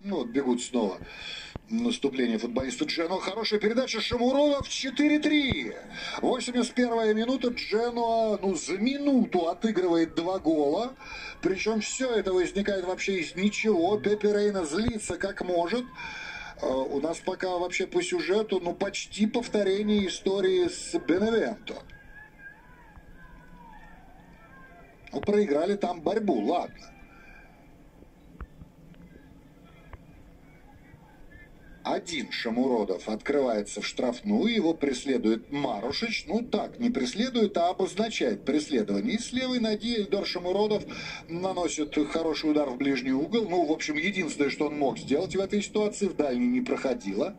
Ну, вот бегут снова. Наступление футболиста Дженуа. Хорошая передача. Шомуродов 4-3. 81-я минута. Дженуа, ну, за минуту отыгрывает 2 гола. Причем все это возникает вообще из ничего. Пепе Рейна злится как может. У нас пока вообще по сюжету, ну, почти повторение истории с Беневенто. Ну, проиграли там борьбу. Ладно. Один Шомуродов открывается в штрафную, его преследует Марушич. Ну так, не преследует, а обозначает преследование. И с левой ноги Эльдор Шомуродов наносит хороший удар в ближний угол. Ну, в общем, единственное, что он мог сделать в этой ситуации, в дальний не проходило.